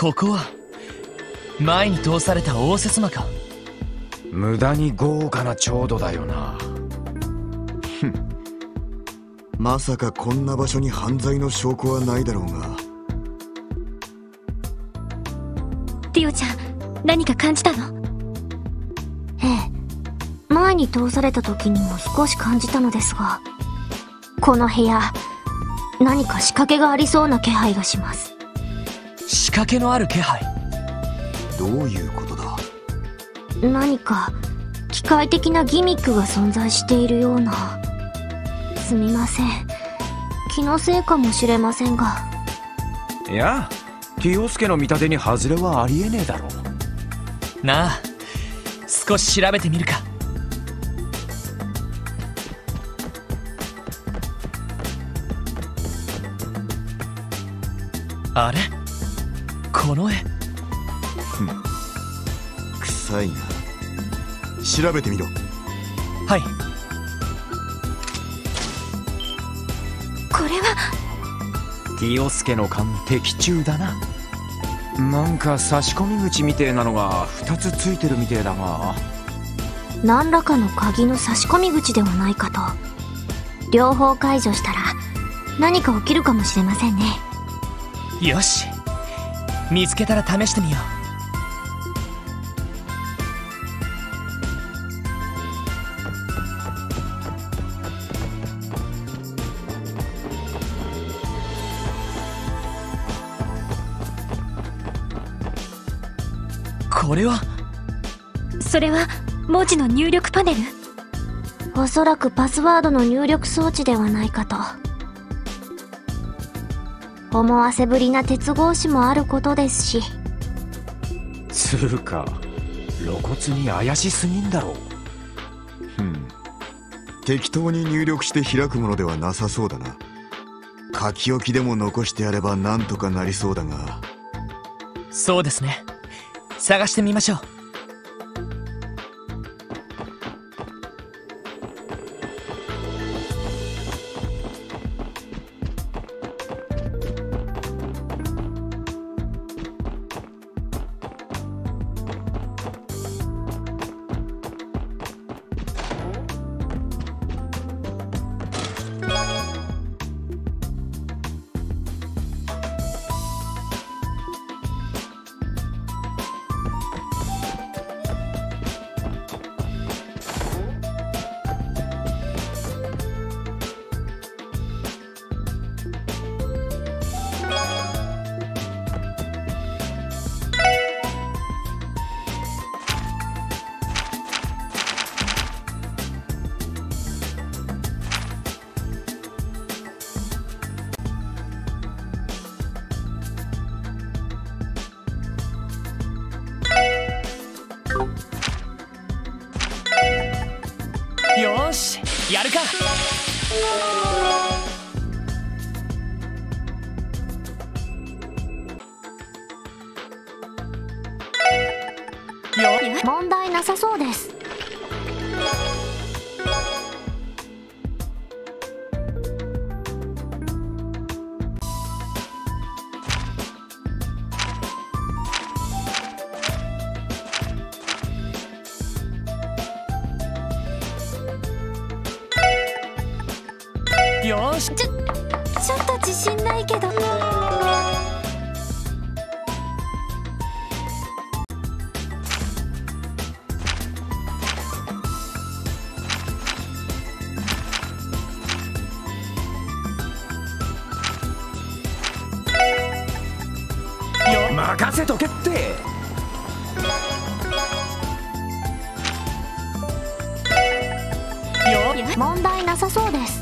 ここは前に通された応接間か。無駄に豪華な調度だよな。まさかこんな場所に犯罪の証拠はないだろうが。ティオちゃん、何か感じたの？ええ、前に通された時にも少し感じたのですが、この部屋、何か仕掛けがありそうな気配がします。仕掛けのある気配？どういうことだ？何か機械的なギミックが存在しているような。すみません、気のせいかもしれませんが。いや、ティオスケの見立てに外れはありえねえだろう。なあ、少し調べてみるか。あれ、この絵。臭いな。調べてみろ。はい。これはティオスケの勘的中だな。なんか差し込み口みてえなのが2つついてるみてえだが、何らかの鍵の差し込み口ではないかと。両方解除したら何か起きるかもしれませんね。よし、見つけたら試してみよう。これは？それは文字の入力パネル？おそらくパスワードの入力装置ではないかと。思わせぶりな鉄格子もあることですし。つうか露骨に怪しすぎんだろう。適当に入力して開くものではなさそうだな。書き置きでも残してやればなんとかなりそうだが。そうですね、探してみましょう。よし、やるか。問題なさそうです。ちょっと自信ないけど。任せとけって。問題なさそうです。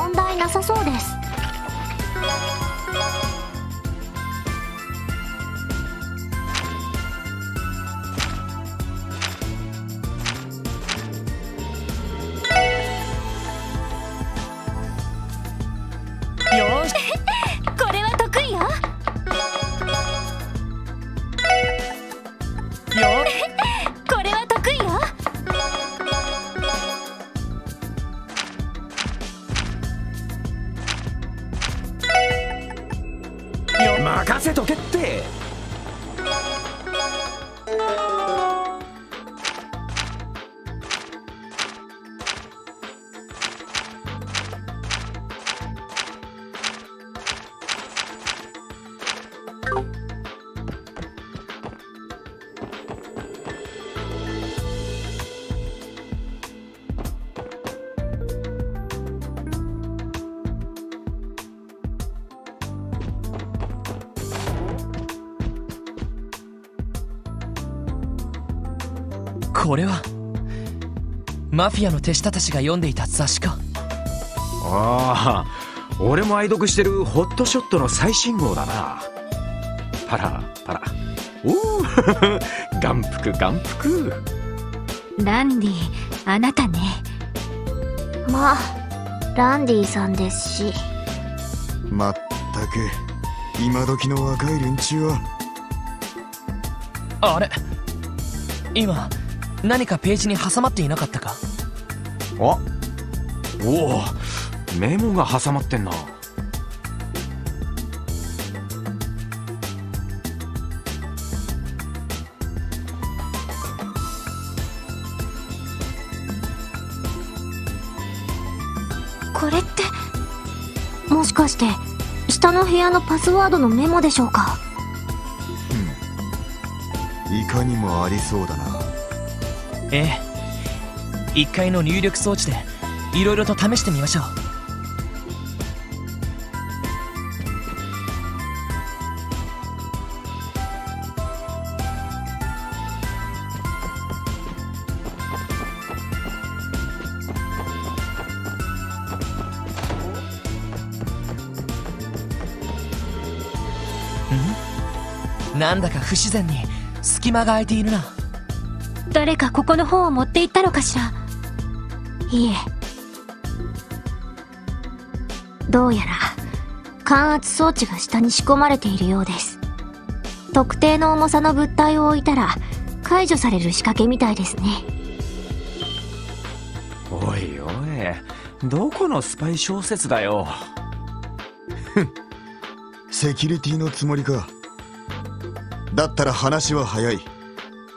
問題なさそうです。よしこれは得意よ。これは得意よ。これはマフィアの手下たちが読んでいた雑誌か。ああ、俺も愛読してるホットショットの最新号だな。パラパラ、おお眼福眼福。ランディ、あなたね。まあランディさんですし。まったく今時の若い連中は。あれ、今何かページに挟まっていなかったか。あ、おお、メモが挟まってんな。これってもしかして下の部屋のパスワードのメモでしょうか。うん、いかにもありそうだな。ええ、1階の入力装置でいろいろと試してみましょう。ん？なんだか不自然に隙間が空いているな。誰かここの本を持っていったのかしら。いえ、どうやら感圧装置が下に仕込まれているようです。特定の重さの物体を置いたら解除される仕掛けみたいですね。おいおい、どこのスパイ小説だよセキュリティのつもりか。だったら話は早い。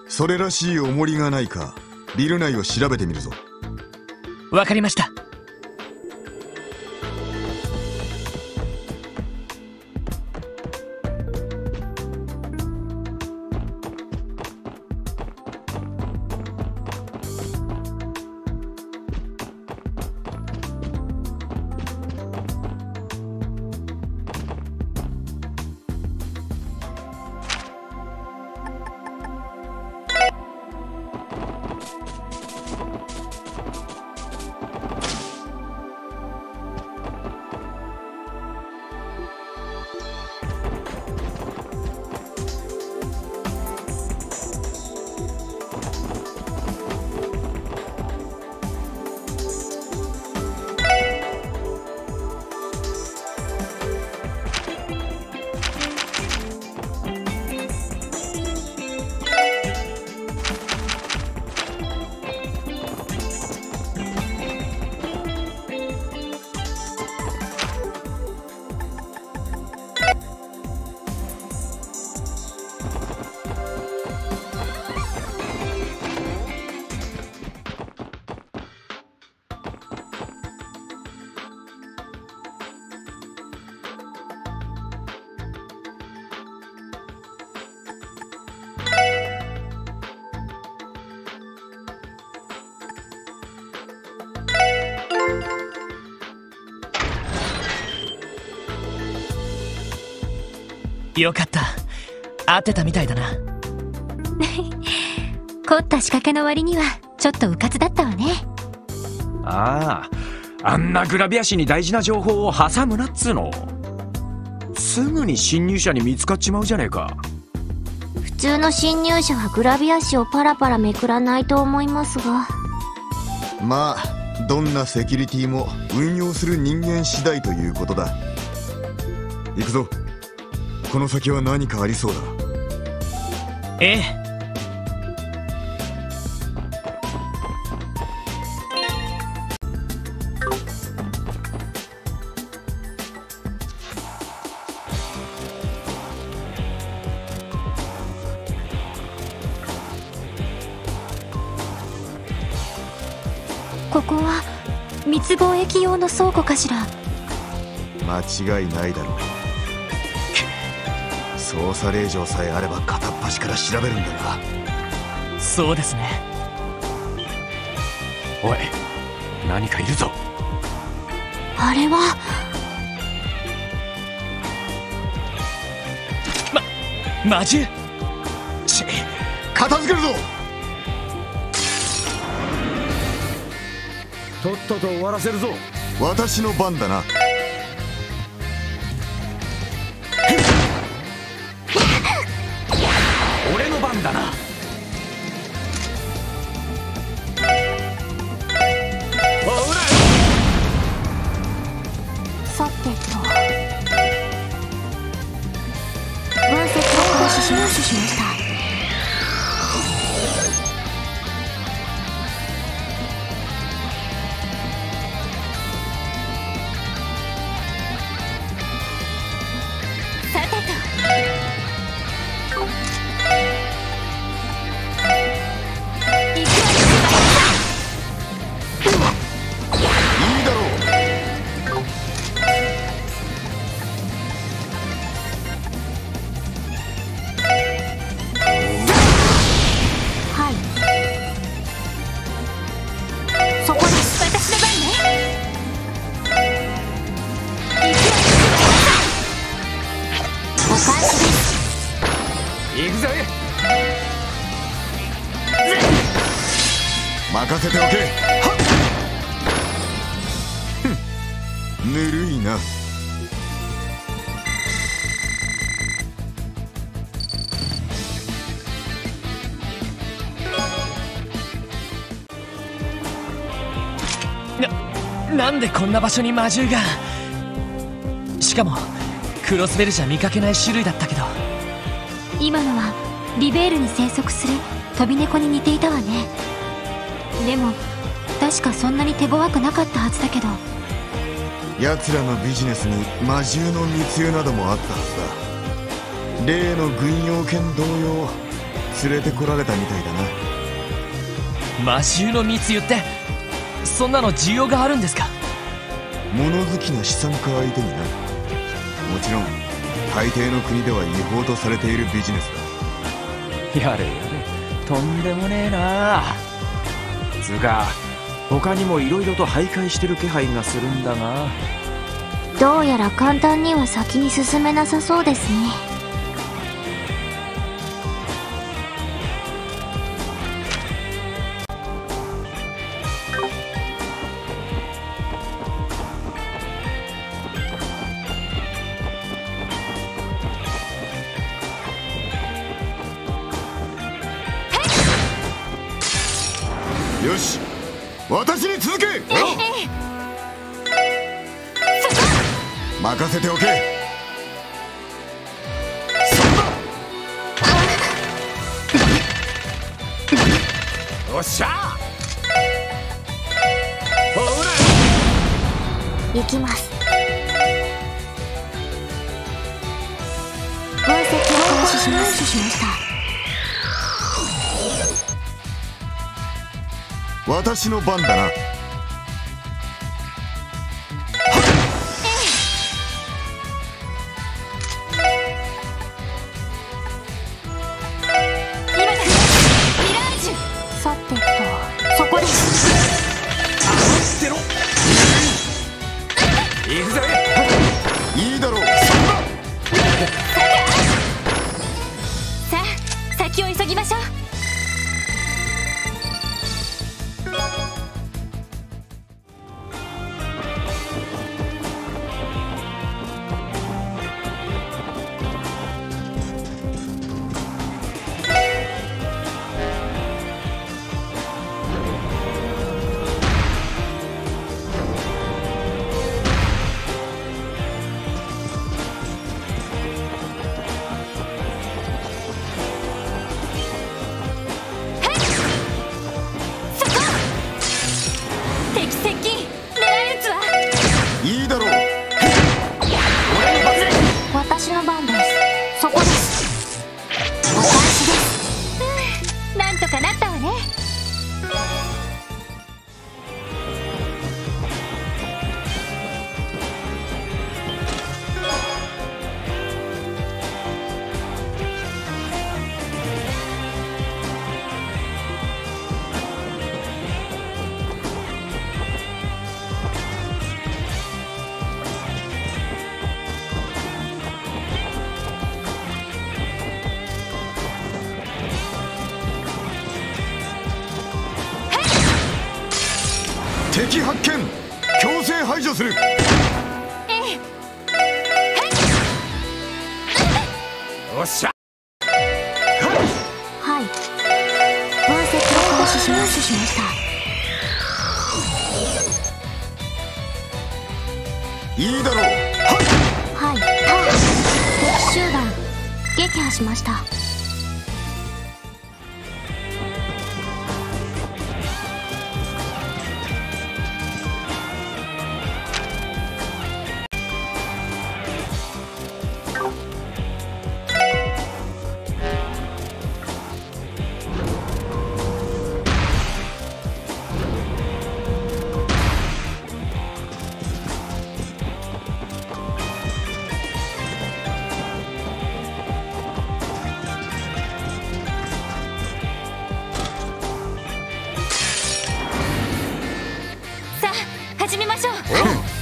それらしい重りがないかビル内を調べてみるぞ。わかりました。よかった、合ってたみたいだな凝った仕掛けの割にはちょっとうかつだったわね。ああ、あんなグラビア誌に大事な情報を挟むなっつうの。すぐに侵入者に見つかっちまうじゃねえか。普通の侵入者はグラビア誌をパラパラめくらないと思いますが。まあどんなセキュリティも運用する人間次第ということだ。行くぞ、この先は何かありそうだ。ええ。ここは密貿易用の倉庫かしら。間違いないだろう。捜査令状さえあれば片っ端から調べるんだな。そうですね。おい、何かいるぞ。あれは。魔獣。片付けるぞ。とっとと終わらせるぞ。私の番だな。俺の番だな。さてと分析を開始しました。任せておけ。ぬるいな。なんでこんな場所に魔獣が。しかもクロスベルじゃ見かけない種類だったけど。今のはリベールに生息する飛び猫に似ていたわね。でも確かそんなに手強くなかったはずだけど。奴らのビジネスに魔獣の密輸などもあったはずだ。例の軍用犬同様連れてこられたみたいだな。魔獣の密輸ってそんなの需要があるんですか。物好きな資産家相手にな。もちろん大抵の国では違法とされているビジネスだ。やれやれ、とんでもねえなあ。つうか他にもいろいろと徘徊してる気配がするんだが。どうやら簡単には先に進めなさそうですね。よし、私に続け。任せておけ。おっしゃ、ほら行きます。分析を開始しました。私の番だな。さてとそこです。いくぜ。いいだろう。さあ先を急ぎましょう。敵発見、強制排除する。おっしゃ。はい。防石を少ししました。いいだろう。はい。敵集団撃破しました。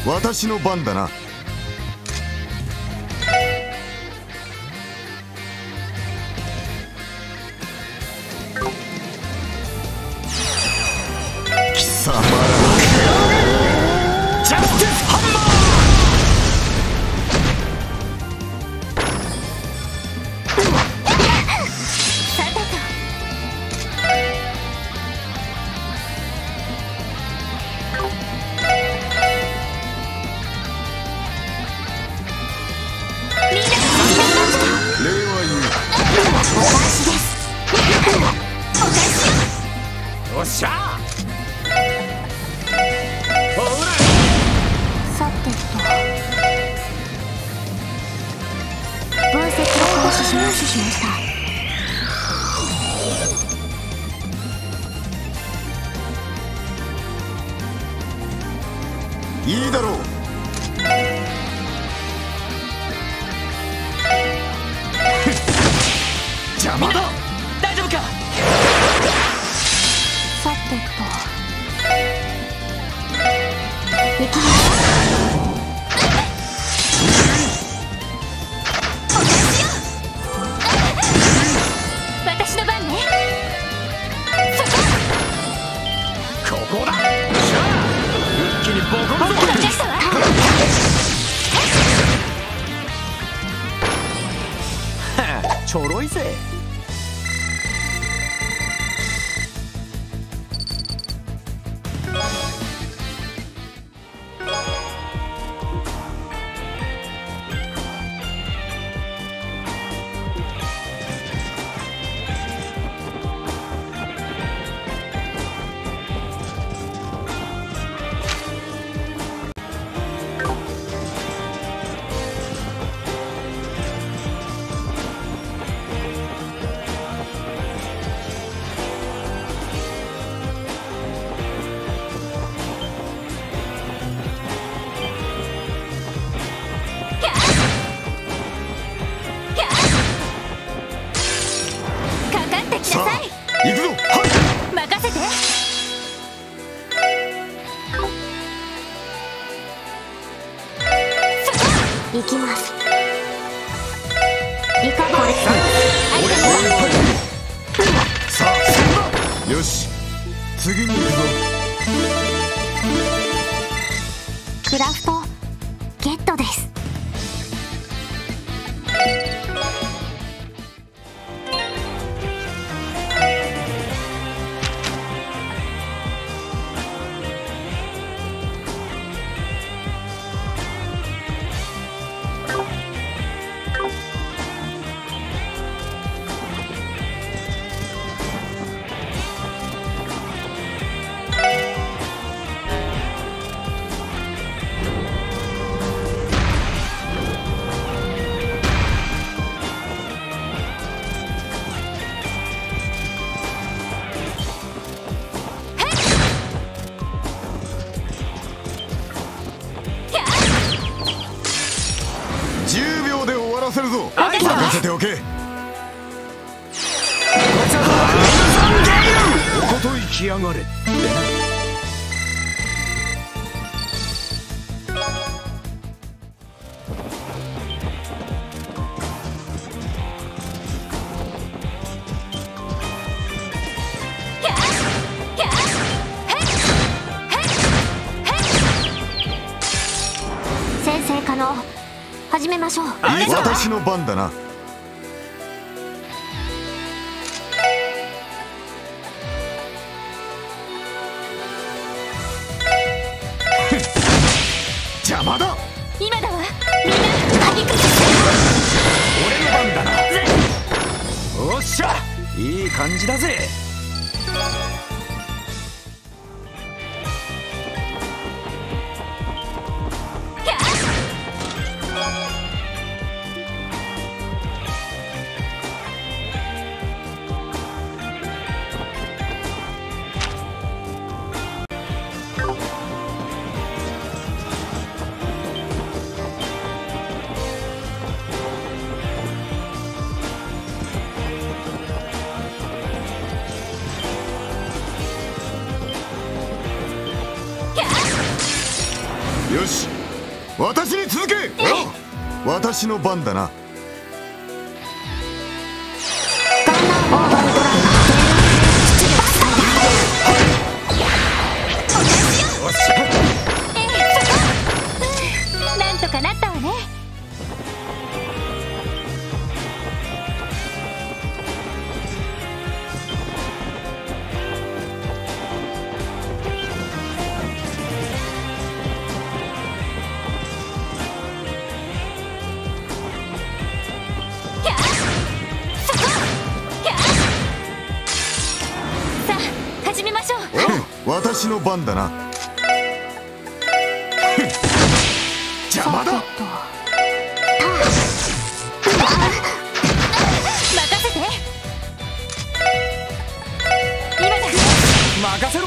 私の番だな。貴様らのジャスティスハンマー。いいだろう。邪魔だ。大丈夫か。さてと行きます。ちょろいぜ。行きます。いかがですか。さあ、よし。次に行くぞ。クラフトゲットです。任せておけ。おこといきやがれ。始めましょう。私の番だな。邪魔だ。今だわ。みんな鍵かけて。俺の番だな。おっしゃ、いい感じだぜ。よし、私に続け。私の番だな。なんとかなったわね。私の番だな。邪魔だ。任せろ。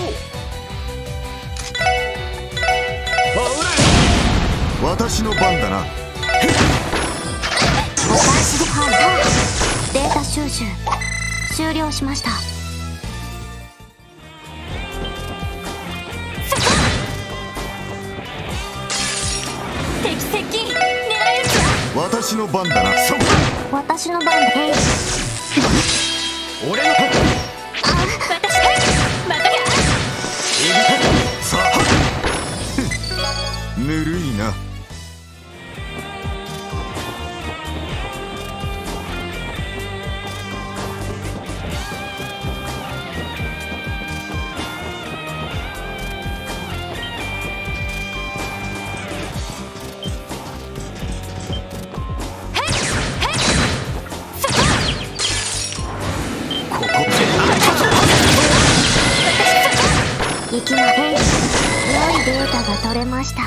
私の番だな。私で判断。データ収集終了しました。私の番だな。私の番だ。俺の番。さあ、ぬるいな。良いデータが取れました。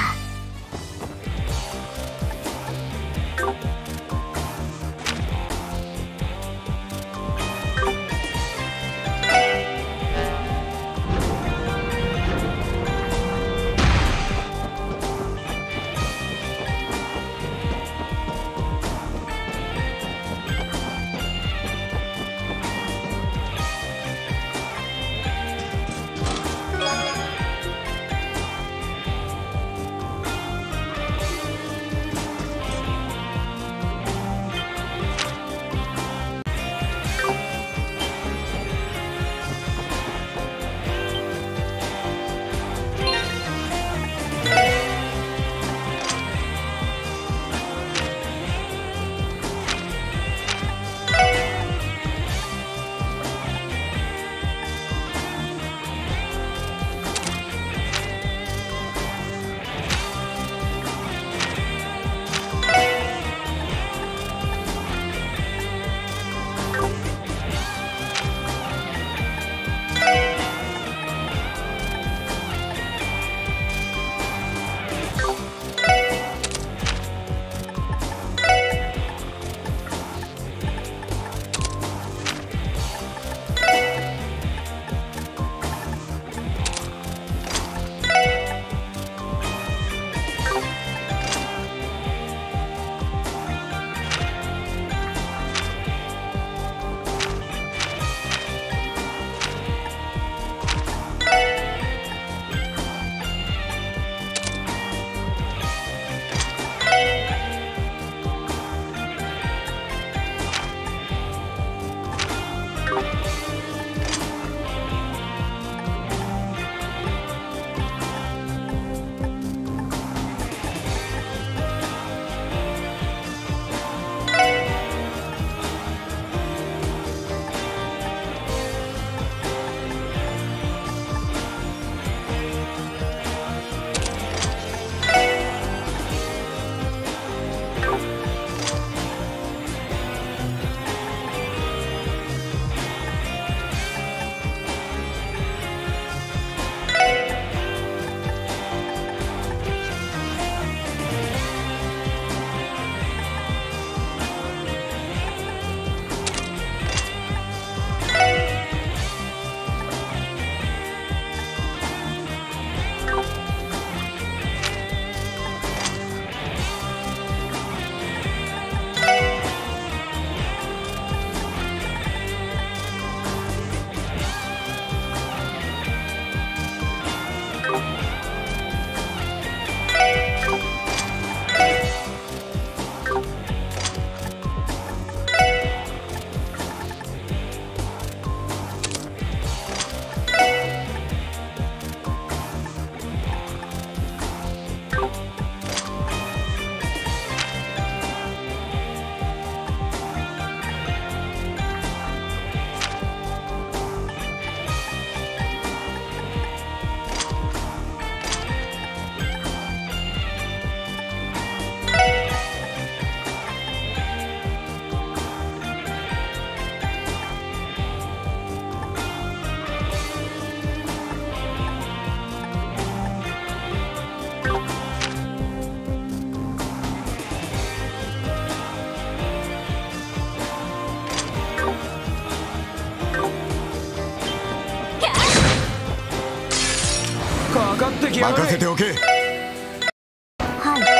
任せておけ。はい、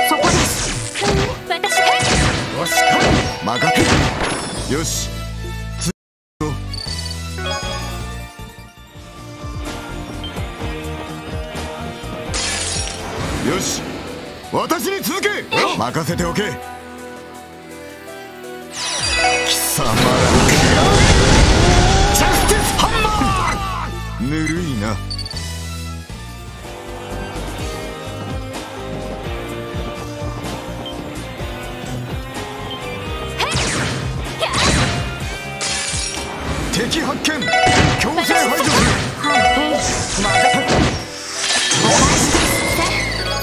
そこです。私が。よし、任せ。よし。よし、私に続け。任せておけ。貴様ら。ぬるいな。敵発見。強制排除。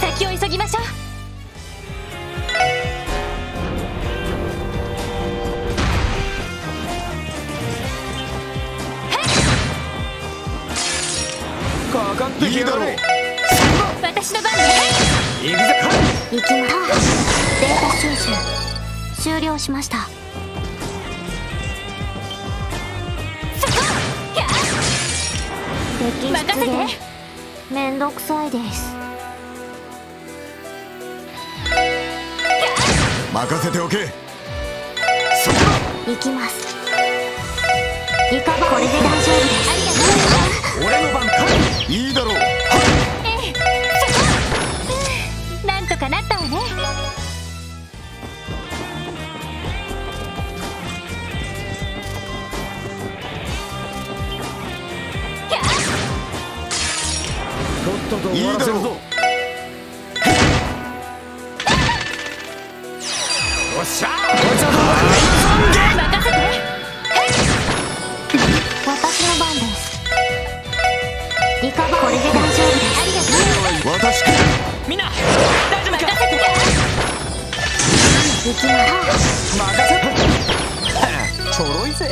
先を急ぎましょう。いいだろう。私の番です。行きます。データ収集終了しました。できます。めんどくさいです。任せておけ。行きます。リカバーこれで大丈夫です。俺の番か。いいだろう。なんとかなったわね。いいだろう。おっしゃー。任せて。私の番です。リカバーこれで大丈夫です。ありがとう。私からみんな大丈夫か。任せて。行きます。任せ。ちょろいぜ。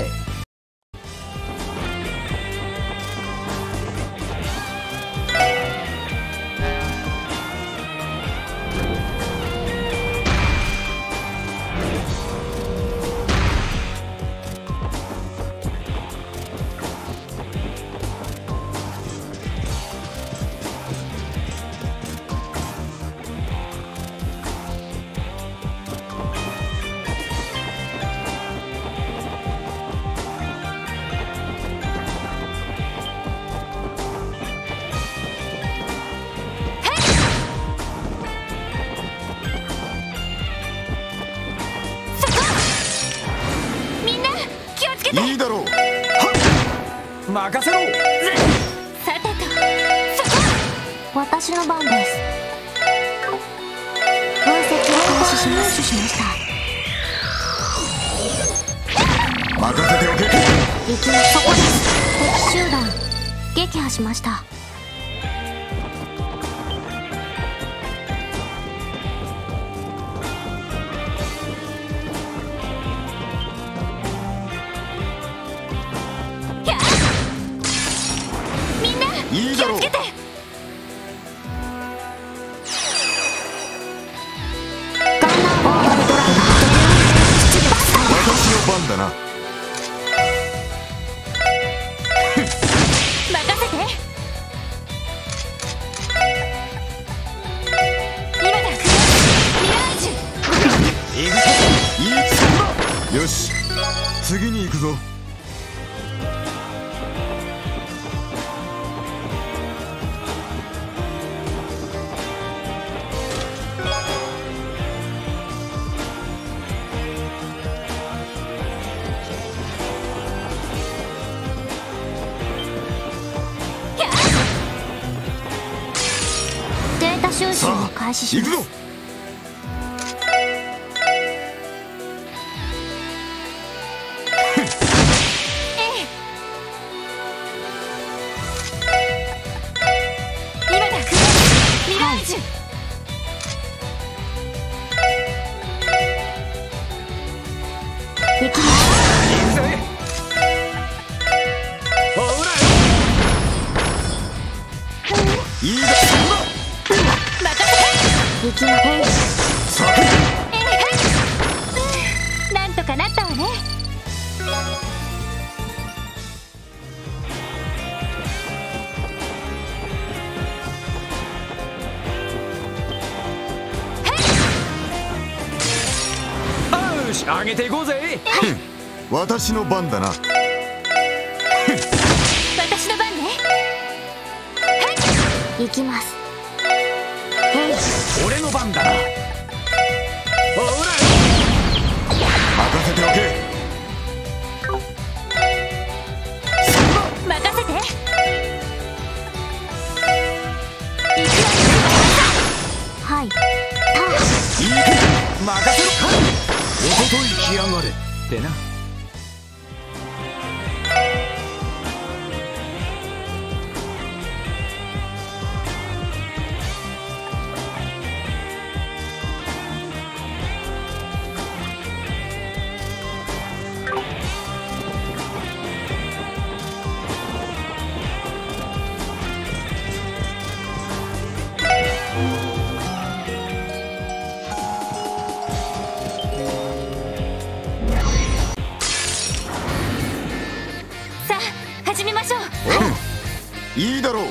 いいだろう。任せろ。さてと、私の番です。分析を開始しました。任せておけ。そこです。敵集団撃破しました。よし、次に行くぞ。データ収集を開始します。行くぞ。なんとかなったわね。上げていこうぜ。私の番だな。私の番ね。はい、行きます。俺の番だな。ほら、任せておけ。任せて。はい。いいけ。任せろ。おととい来やがれってな。いいだろう。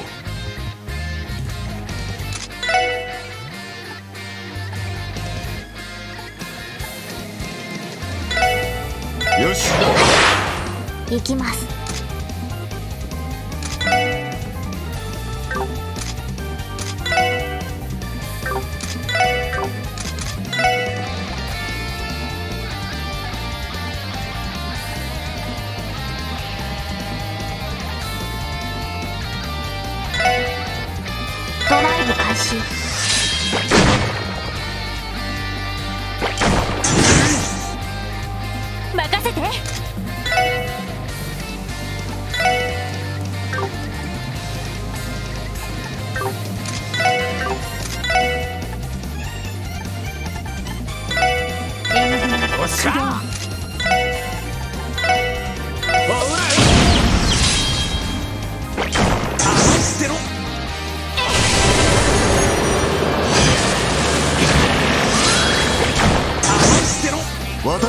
よし、行きます。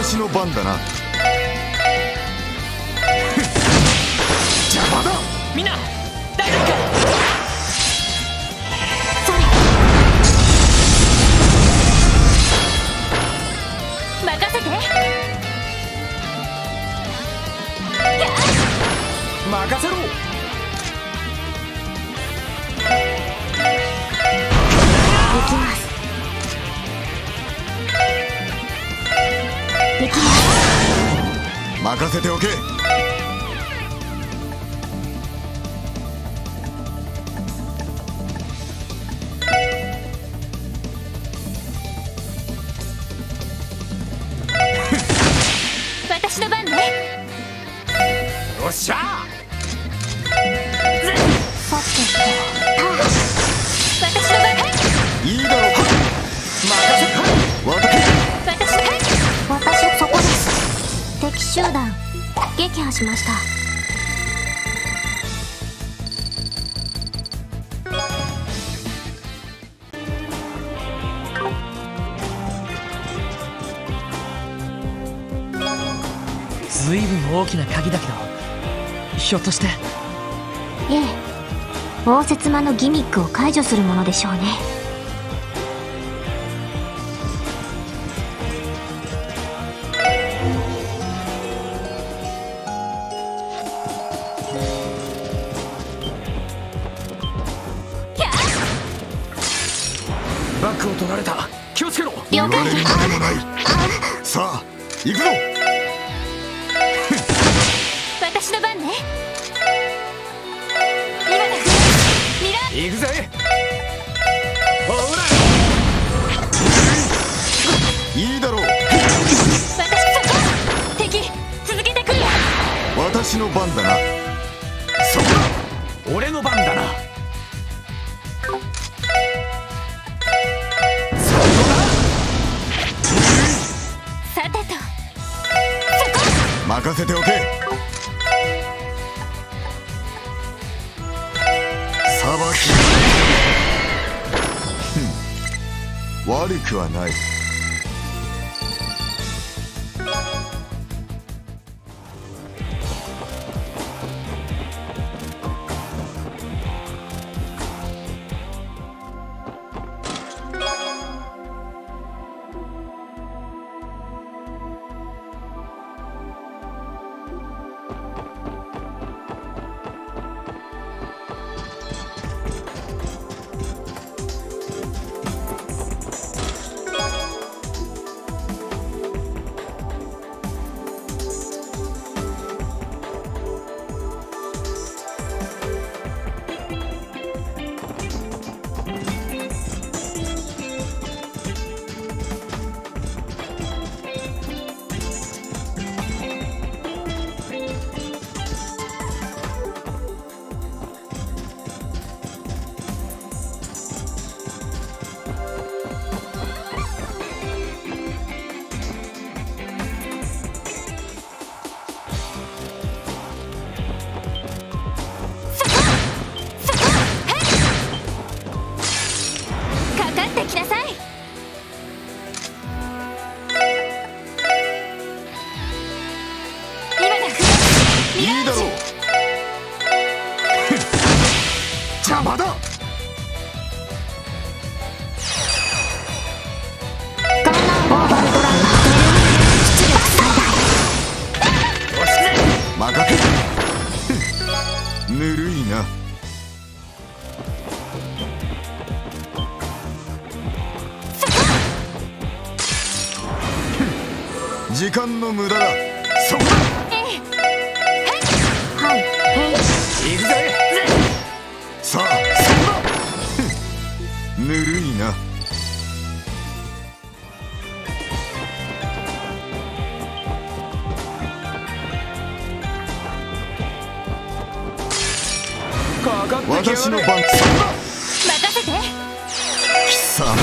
私の番だな。邪魔だ。みんな大丈夫か。任せて。任せろ。行きます。任せておけ。私の番ね。よっしゃ。私の番。いいだろう。任せて。私そこです。敵集団撃破しました。ずいぶん大きな鍵だけど、ひょっとして。ええ、応接間のギミックを解除するものでしょうね。行くぞ。私の番ね。今だ。ミラ。行くぜ。ほら。いいだろう。私そこ。敵続けてくるよ。私の番だな。そこだ。俺の番だな。任せておけ。さばき悪くはない。邪魔だ。ぬるいな。時間の無駄だ。そこだ。行くぜ。さあ、そこだ。ぬるいな。私の番だ。任せて。貴様ら。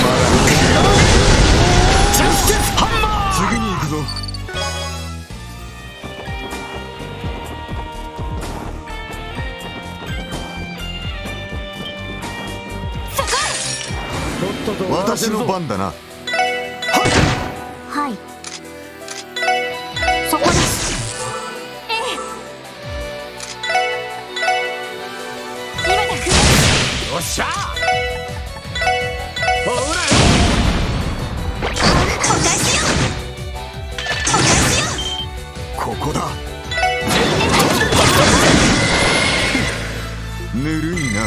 ジャスティスハンマー。次に行くぞ。そこ。私の番だな。はい。はい。そこです。よっしゃー。お返しよ。お返しよ。ここだ。ぬるいな。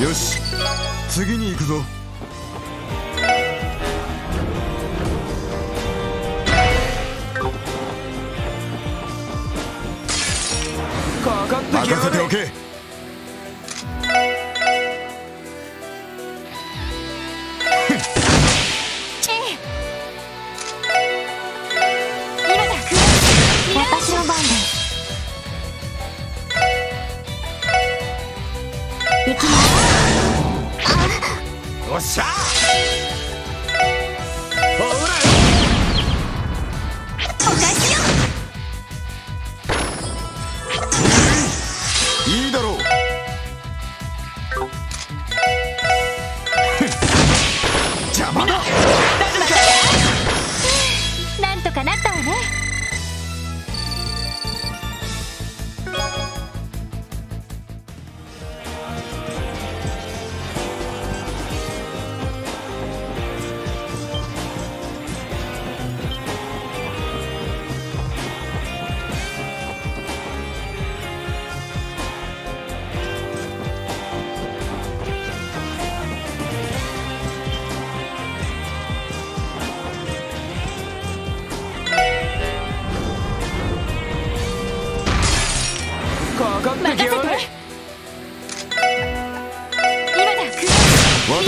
よし、次に行くぞ。かかってきやがれ。任せておけ。私の番で行きます。よっしゃー。お返しよ。いいだろう。邪魔だ。なんとかなったわね。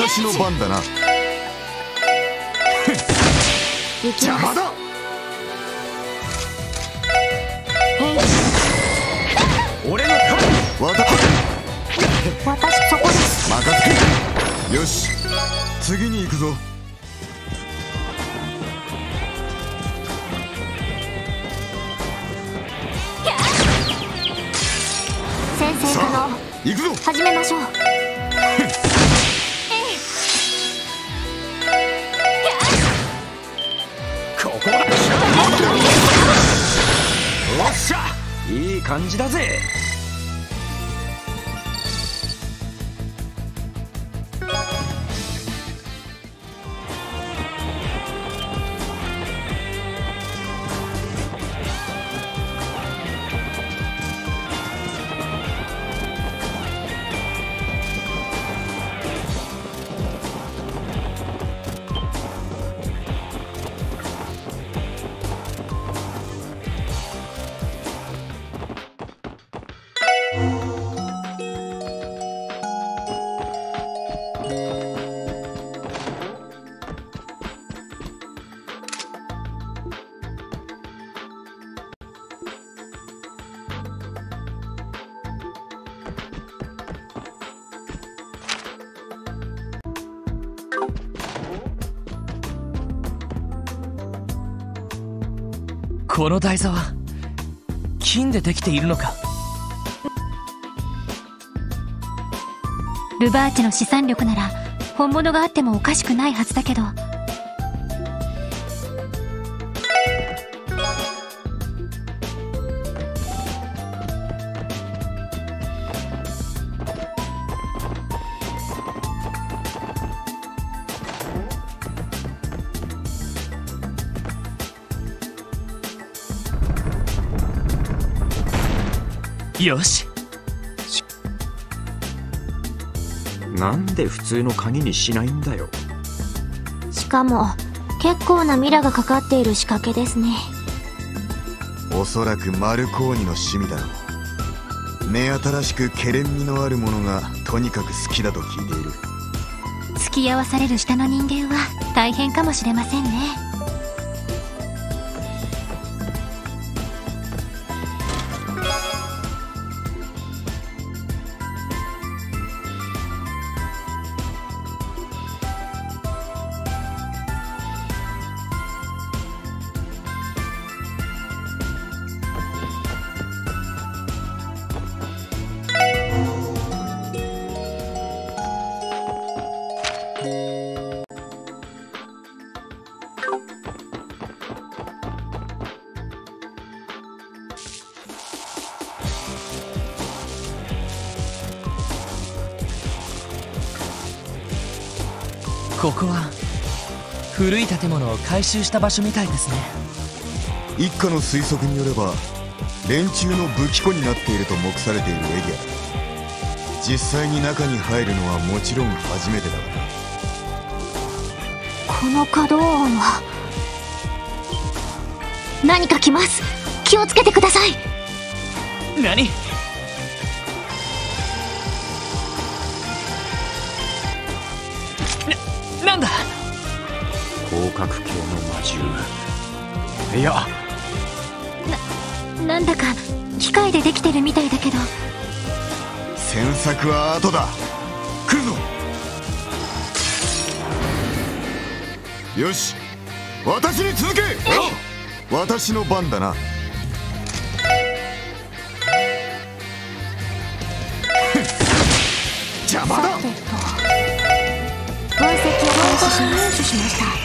私の番だな。邪魔だ。俺の番。私そこです。任せて。よし、次に行くぞ。先生から行くぞ。始めましょう。いい感じだぜ。この台座は金でできているのか。ルバーチェの資産力なら本物があってもおかしくないはずだけど、よし。なんで普通の鍵にしないんだよ。しかも結構なミラがかかっている仕掛けですね。おそらくマルコーニの趣味だろう。目新しくけれんみのあるものがとにかく好きだと聞いている。付き合わされる下の人間は大変かもしれませんね。ここは古い建物を改修した場所みたいですね。一家の推測によれば連中の武器庫になっていると目されているエリアだ。実際に中に入るのはもちろん初めてだが、この可動音は。何か来ます。気をつけてください。何？広角系の魔獣。いや、なんだか機械でできてるみたいだけど。詮索は後だ。来るぞ。よし、私に続け。私の番だな。邪魔だ。分析を開始しました。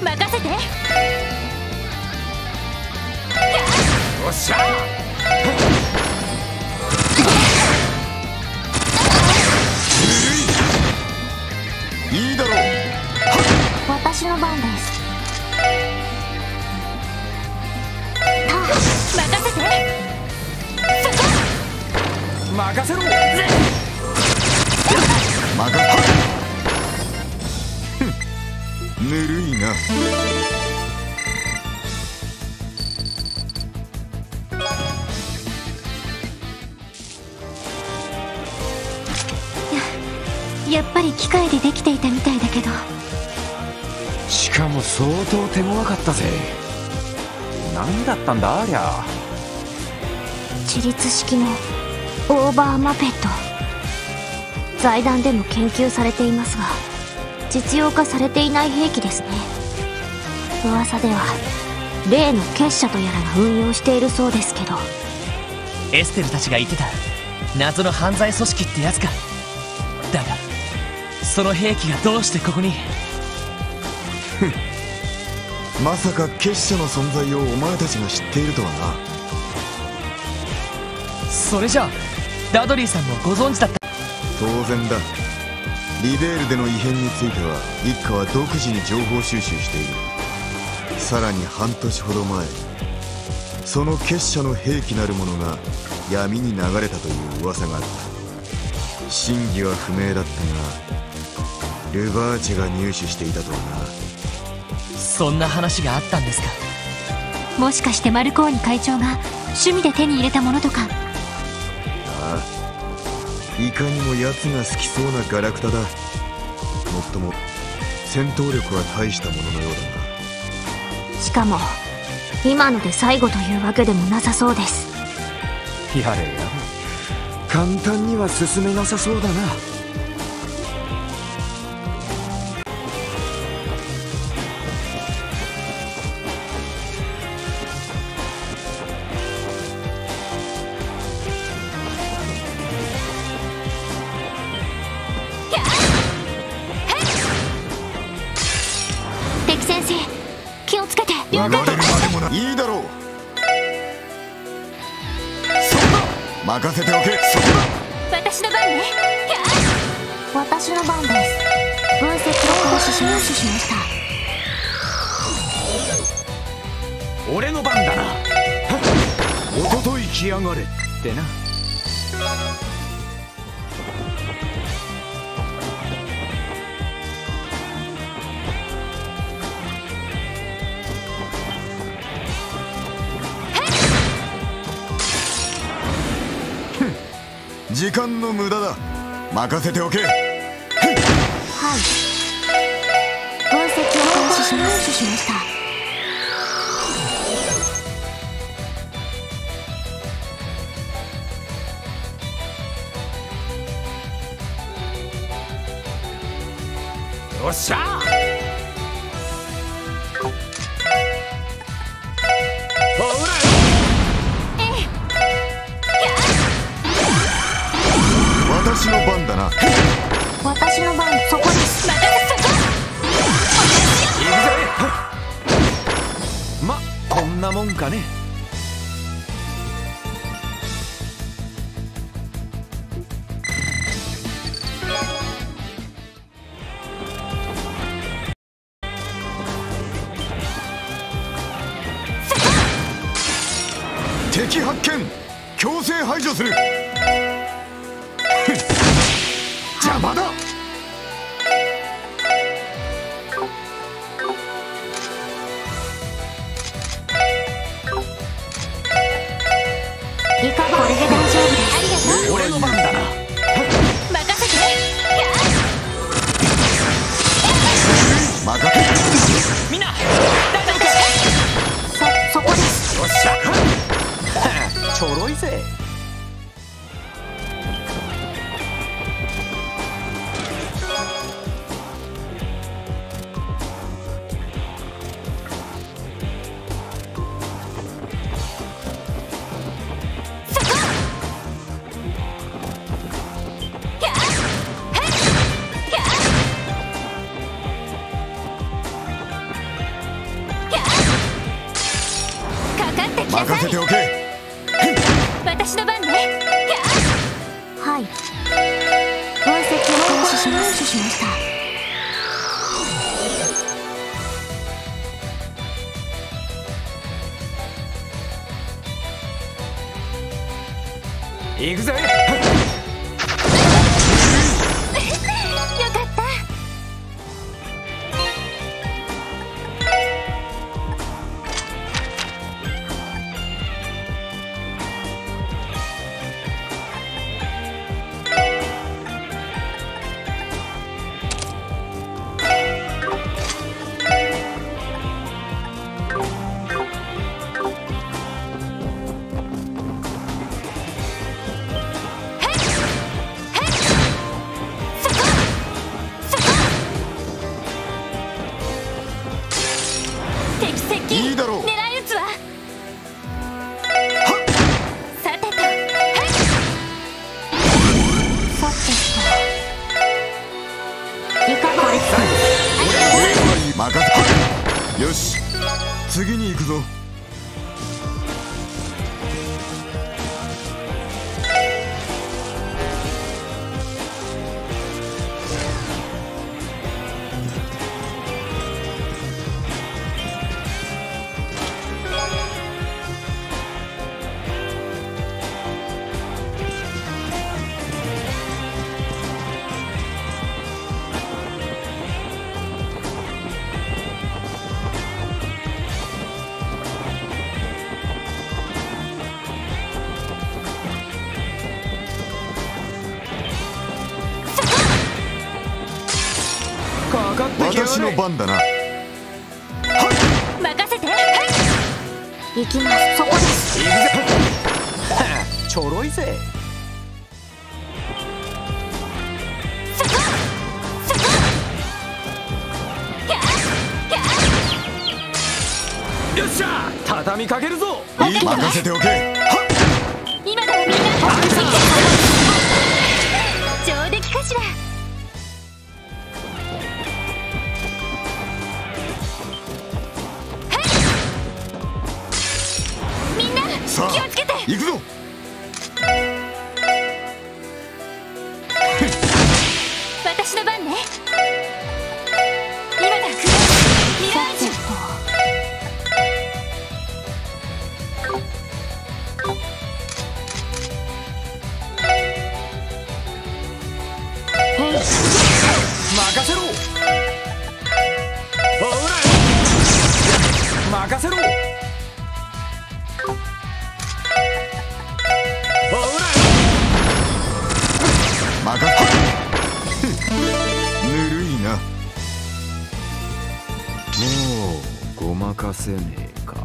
任せて。よっしゃ。いいだろう。私の番です。任せて。任せろ。ぬるいな。やっぱり機械でできていたみたいだけど。しかも相当手強かったぜ。何だったんだありゃ。自立式のオーバーマペット。財団でも研究されていますが、実用化されていない兵器ですね。噂では例の結社とやらが運用しているそうですけど。エステルたちが言ってた謎の犯罪組織ってやつか。だがその兵器がどうしてここに。まさか結社の存在をお前たちが知っているとはな。それじゃあダドリーさんもご存知だった。当然だ。リベールでの異変については一家は独自に情報収集している。さらに半年ほど前、その結社の兵器なるものが闇に流れたという噂があった。真偽は不明だったがルバーチェが入手していたとはな。そんな話があったんですか。もしかしてマルコーニ会長が趣味で手に入れたものとか。いかにも奴が好きそうなガラクタだ。もっとも戦闘力は大したもののようだな。しかも今ので最後というわけでもなさそうです。やれやれ、簡単には進めなさそうだな。いいだろう。そこだ、任せておけ。そこだ、私の番ね。私の番です。分析を開始しました。俺の番だな。おととい来やがれってな。時間の無駄だ、任せておけ。はい、分析を開始しました。よっしゃ。私の番だな。私の番、そこです。ま、こんなもんかね。敵発見、強制排除する。邪魔だ。いかが、これで大丈夫です。俺の番だな。任せて。任せて。みんな大丈夫です。そこです。よっしゃ。ちょろいぜ。任せておけ。私の番ね。はい、分析を開始しました。行くぜ。よかった。いいだろう。狙い撃つわ。さてと、さてと、いかがですか。任せて。よし、次に行くぞ。私の番だな。任せて。行きます。そこです。ちょろいぜ。そこ、そこ。よっしゃ、畳みかけるぞ。任せておけ。今ならみんな上出来かしら。さあ気をつけて行くぞ。私の番ね。今だ、ミラージュ。任せろ。ほら、任せろ。ほら、任せ。ぬるいな。もうごまかせねえか。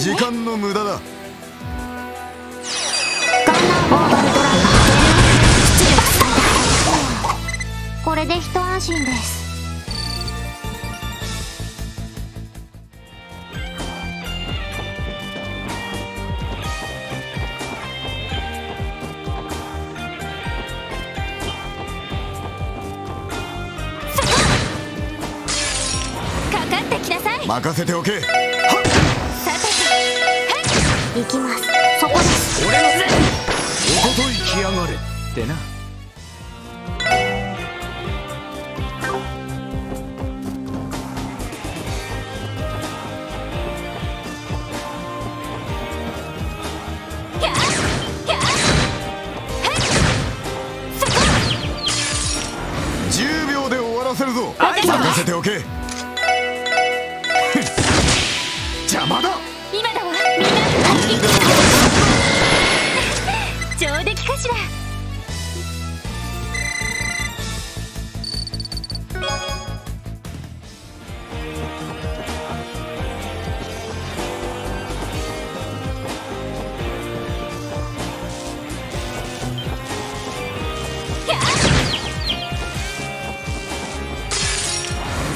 時間の無駄だ。これで一安心です。かかってきなさい。任せておけ。行きます。そこです。俺のせい。おととい来やがれってな。10秒で終わらせるぞ。任せておけ。邪魔だ。今だわ。みんな上出来かしら。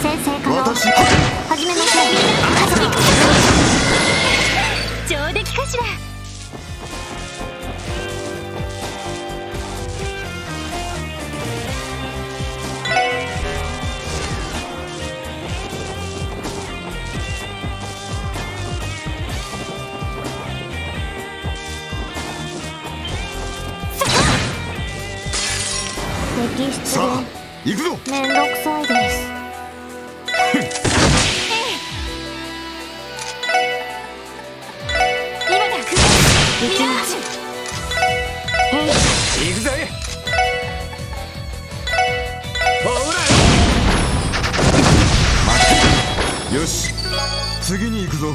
先生から始めましょう。上出来かしら。さあ行くぞ。めんどくさいです。よし、次に行くぞ。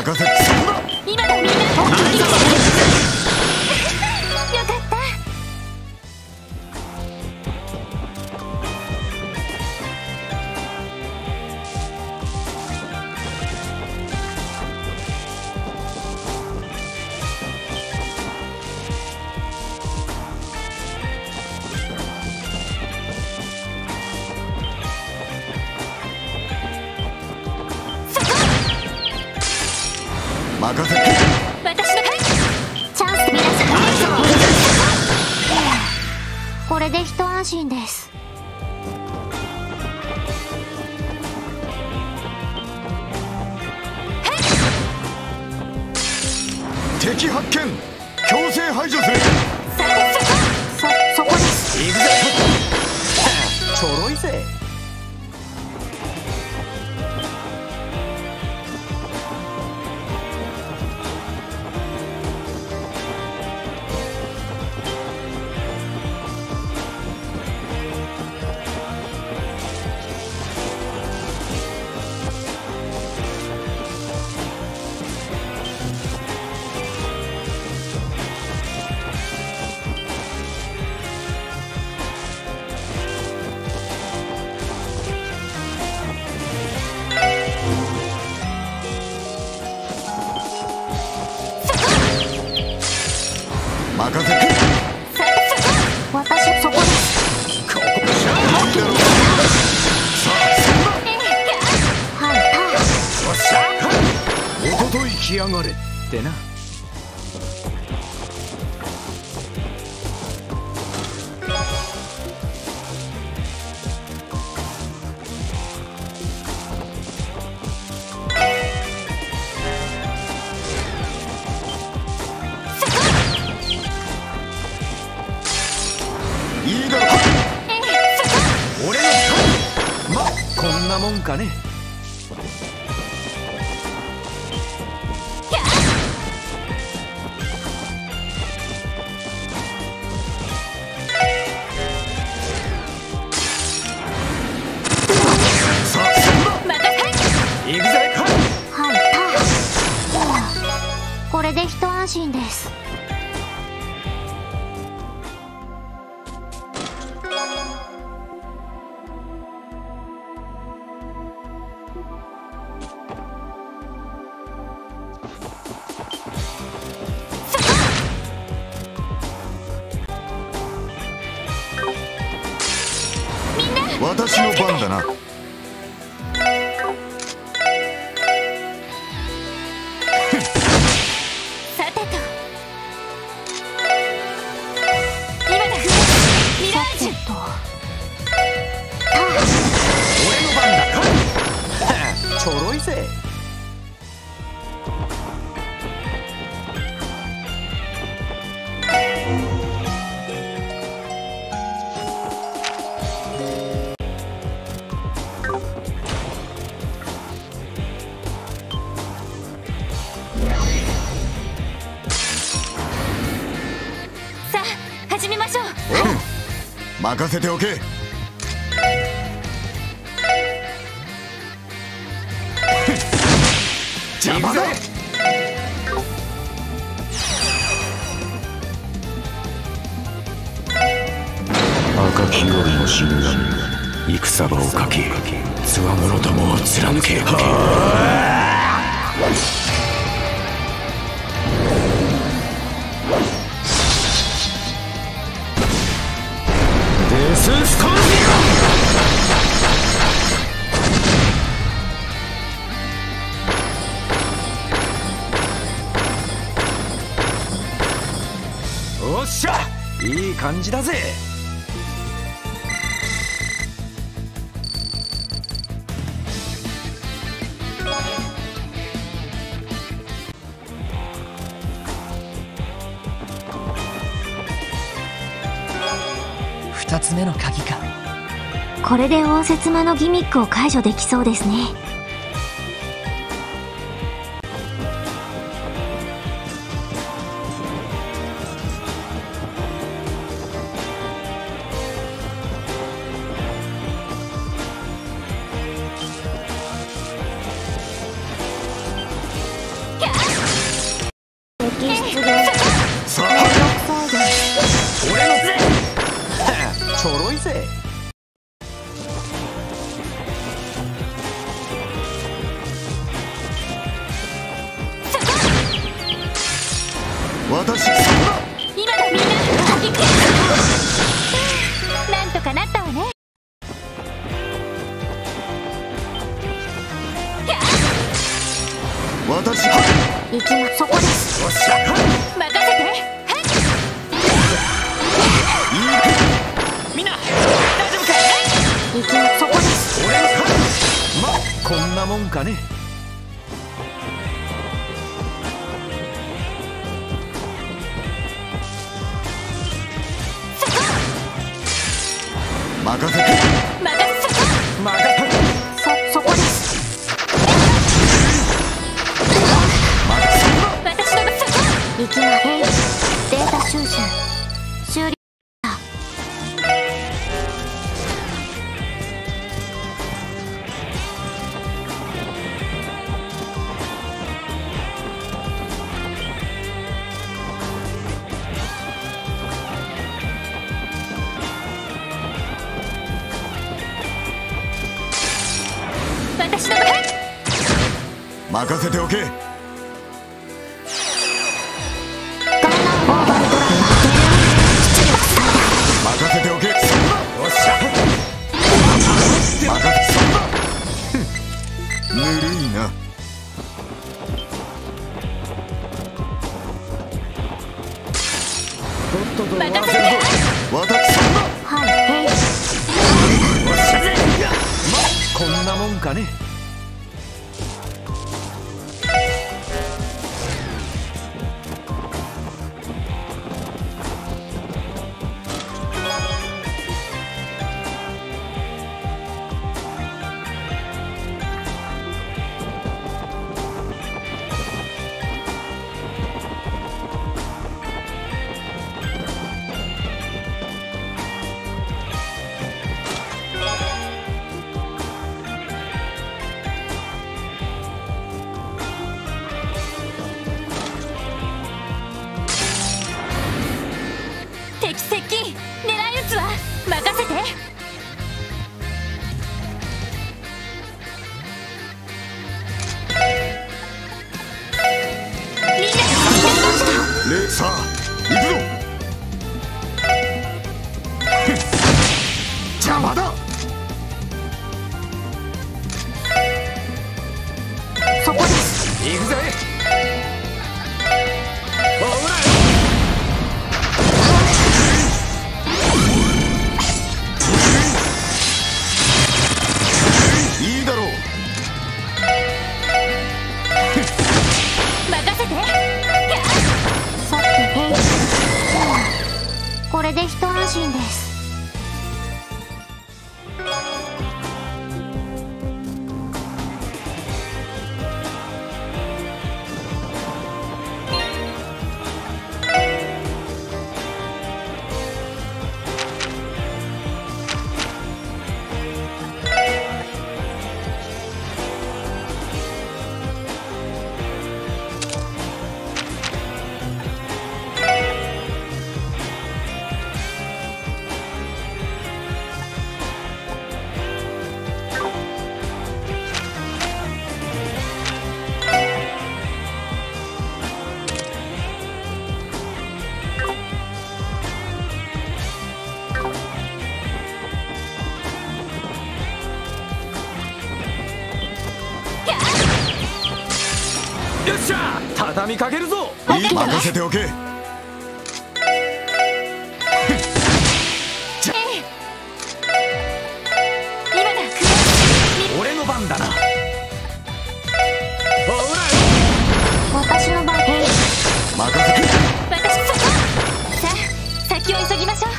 任せ。今だ、みんな。よかった。任せ。私のチャンス。皆さん、これで一安心です。敵発見。強制排除する。そこです。行くぜ。ちょろいぜ。任せて。私そこです。ここじゃないだろう。さあ、はい、た。よっしゃ。おこといきやがれってな。かね。はい、これで一安心です。私の番だな。さてと、今だ。ミラージュと俺の番だ。ちょろいぜ。任せておけ。邪魔だ。赤きよりも死ぬが戦場をかき、つわものどもを貫け。いい感じだぜ。2つ目の鍵か。これで応接間のギミックを解除できそうですね。私今だ。みんな行け。なんとかなったわね。私行きます。そこです。任せて。みんな大丈夫か。行きます。そこです。俺の、ま、こんなもんかね。任せて。そこです。私の部署行きまへん。データ収集終了。任せておけ。ガンナーボーバルドライバー。こんなもんかね。畳みかけるぞ。任せておけ。俺の番だな。私の番。任せて。さあ、先を急ぎましょう。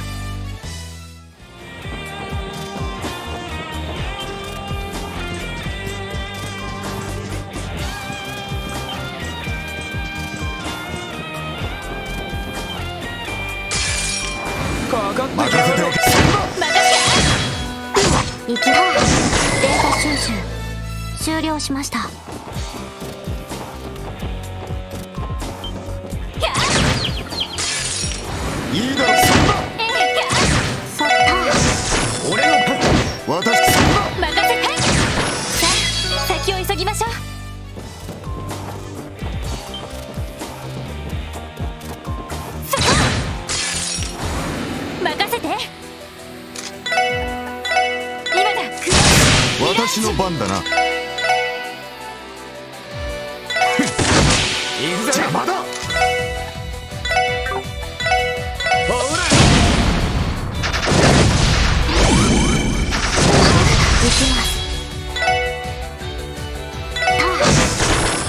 終了しました。先を急ぎましょう。私の番だな。行くぜ。邪魔だ。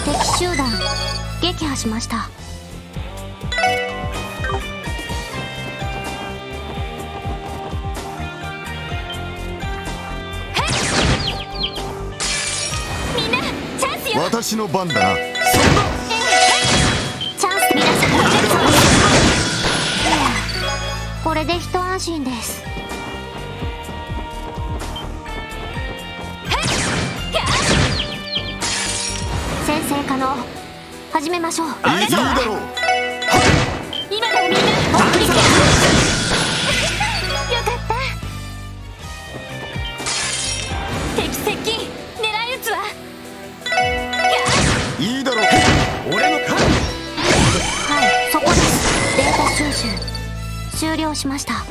敵集団撃破しました。私の番だな。チャンス。皆さん、これで一安心です。先生可能、始めましょう。いいだろう。今のみんなよかった。敵接近、狙い撃つわ。いいだろう。俺の勘。はい、そこです。データ収集終了しました。